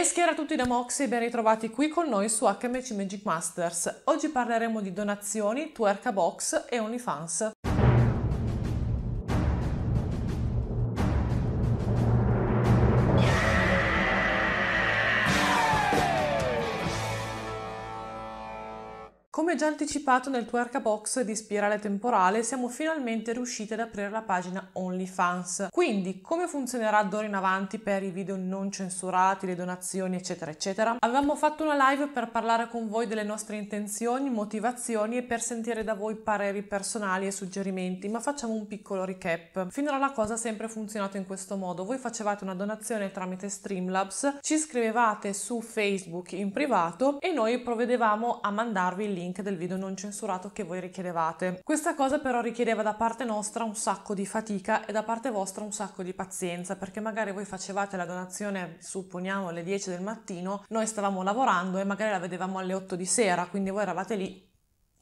E schiera a tutti da Moxxi e ben ritrovati qui con noi su HMC Magic Masters. Oggi parleremo di donazioni, Twerk-a-Box e OnlyFans. Come già anticipato nel Twerk-a-Box di Spirale Temporale, siamo finalmente riusciti ad aprire la pagina OnlyFans. Quindi, come funzionerà d'ora in avanti per i video non censurati, le donazioni, eccetera, eccetera? Avevamo fatto una live per parlare con voi delle nostre intenzioni, motivazioni e per sentire da voi pareri personali e suggerimenti, ma facciamo un piccolo recap. Finora la cosa ha sempre funzionato in questo modo. Voi facevate una donazione tramite Streamlabs, ci scrivevate su Facebook in privato e noi provvedevamo a mandarvi il link del video non censurato che voi richiedevate. Questa cosa però richiedeva da parte nostra un sacco di fatica e da parte vostra un sacco di pazienza, perché magari voi facevate la donazione, supponiamo, alle 10 del mattino, noi stavamo lavorando e magari la vedevamo alle 8 di sera, quindi voi eravate lì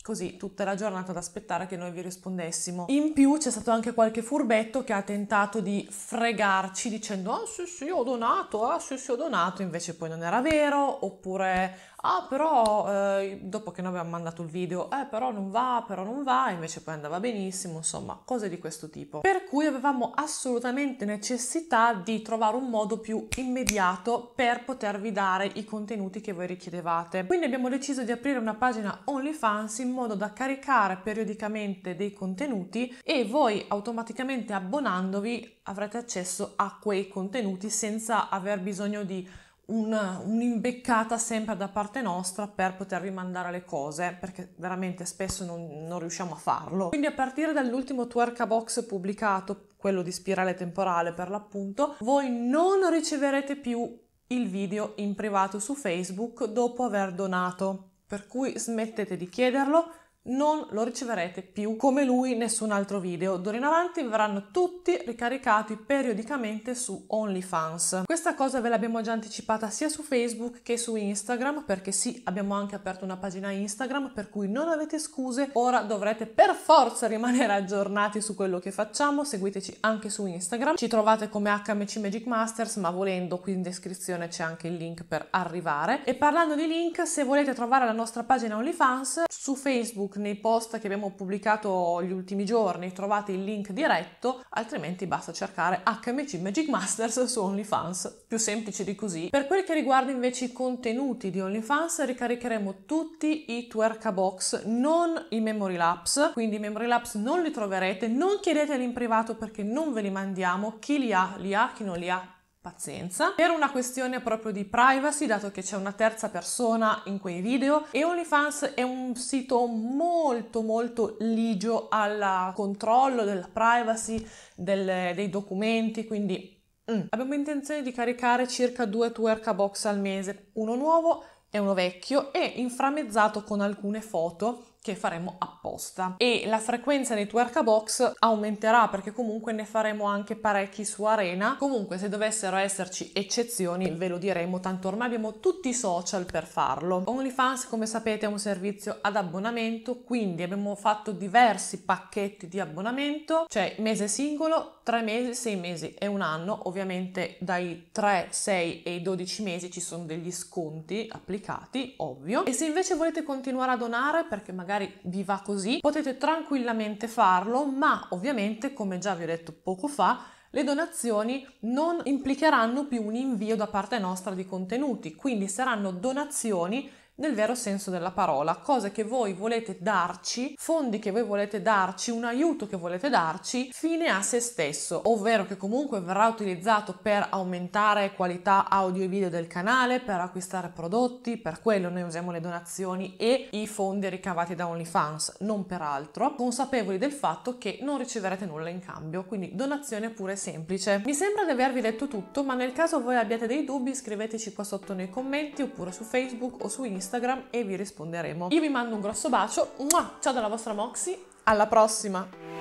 così tutta la giornata ad aspettare che noi vi rispondessimo. In più c'è stato anche qualche furbetto che ha tentato di fregarci dicendo ah sì sì ho donato, ah sì sì ho donato, invece poi non era vero, oppure ah però dopo che noi abbiamo mandato il video però non va, invece poi andava benissimo, insomma cose di questo tipo. Per cui avevamo assolutamente necessità di trovare un modo più immediato per potervi dare i contenuti che voi richiedevate. Quindi abbiamo deciso di aprire una pagina OnlyFans in modo da caricare periodicamente dei contenuti e voi automaticamente abbonandovi avrete accesso a quei contenuti senza aver bisogno di un'imbeccata sempre da parte nostra per potervi mandare le cose, perché veramente spesso non riusciamo a farlo. Quindi a partire dall'ultimo Twerk-a-Box pubblicato, quello di Spirale Temporale per l'appunto, voi non riceverete più il video in privato su Facebook dopo aver donato, per cui smettete di chiederlo, non lo riceverete più come lui nessun altro video. D'ora in avanti verranno tutti ricaricati periodicamente su OnlyFans. Questa cosa ve l'abbiamo già anticipata sia su Facebook che su Instagram, perché sì, abbiamo anche aperto una pagina Instagram, per cui non avete scuse, ora dovrete per forza rimanere aggiornati su quello che facciamo. Seguiteci anche su Instagram, ci trovate come HMC Magic Masters, ma volendo qui in descrizione c'è anche il link per arrivare. E parlando di link, se volete trovare la nostra pagina OnlyFans su Facebook, nei post che abbiamo pubblicato gli ultimi giorni trovate il link diretto, altrimenti basta cercare HMC Magic Masters su OnlyFans, più semplice di così. Per quel che riguarda invece i contenuti di OnlyFans, ricaricheremo tutti i Twerk-a-Box, non i memory lapse, quindi i memory lapse non li troverete, non chiedeteli in privato perché non ve li mandiamo, chi li ha, chi non li ha pazienza, per una questione proprio di privacy, dato che c'è una terza persona in quei video e OnlyFans è un sito molto molto ligio al controllo della privacy, dei documenti, quindi abbiamo intenzione di caricare circa 2 Twerk-a-Box al mese, uno nuovo e uno vecchio e inframezzato con alcune foto che faremo apposta. E la frequenza dei Twerk-a-Box aumenterà perché comunque ne faremo anche parecchi su Arena. Comunque se dovessero esserci eccezioni ve lo diremo, tanto ormai abbiamo tutti i social per farlo. OnlyFans, come sapete, è un servizio ad abbonamento, quindi abbiamo fatto diversi pacchetti di abbonamento, cioè mese singolo, 3 mesi, 6 mesi e un anno. Ovviamente dai 3, 6 e 12 mesi ci sono degli sconti applicati, ovvio. E se invece volete continuare a donare perché magari vi va così, potete tranquillamente farlo, ma ovviamente, come già vi ho detto poco fa, le donazioni non implicheranno più un invio da parte nostra di contenuti, quindi saranno donazioni nel vero senso della parola, cose che voi volete darci, fondi che voi volete darci, un aiuto che volete darci fine a se stesso, ovvero che comunque verrà utilizzato per aumentare qualità audio e video del canale, per acquistare prodotti, per quello noi usiamo le donazioni e i fondi ricavati da OnlyFans, non per altro, consapevoli del fatto che non riceverete nulla in cambio, quindi donazione pura e semplice. Mi sembra di avervi detto tutto, ma nel caso voi abbiate dei dubbi scriveteci qua sotto nei commenti oppure su Facebook o su Instagram e vi risponderemo. Io vi mando un grosso bacio, ciao dalla vostra Moxxi, alla prossima!